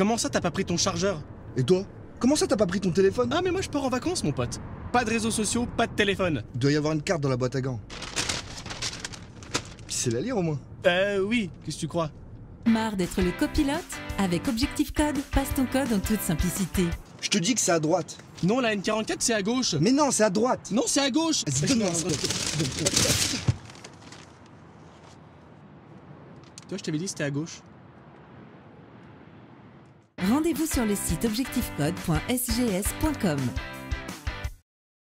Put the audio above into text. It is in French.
Comment ça t'as pas pris ton chargeur? Et toi? Comment ça t'as pas pris ton téléphone? Ah mais moi je pars en vacances mon pote. Pas de réseaux sociaux, pas de téléphone. Il doit y avoir une carte dans la boîte à gants. Tu sais la lire au moins? Oui, qu'est-ce que tu crois? Marre d'être le copilote? Avec Objectif Code, passe ton code en toute simplicité. Je te dis que c'est à droite. Non, la N44 c'est à gauche. Mais non, c'est à droite. Non, c'est à gauche. Vas-y, donne-moi un scope. Toi, je t'avais dit c'était à gauche. Rendez-vous sur le site objectifcode.sgs.com.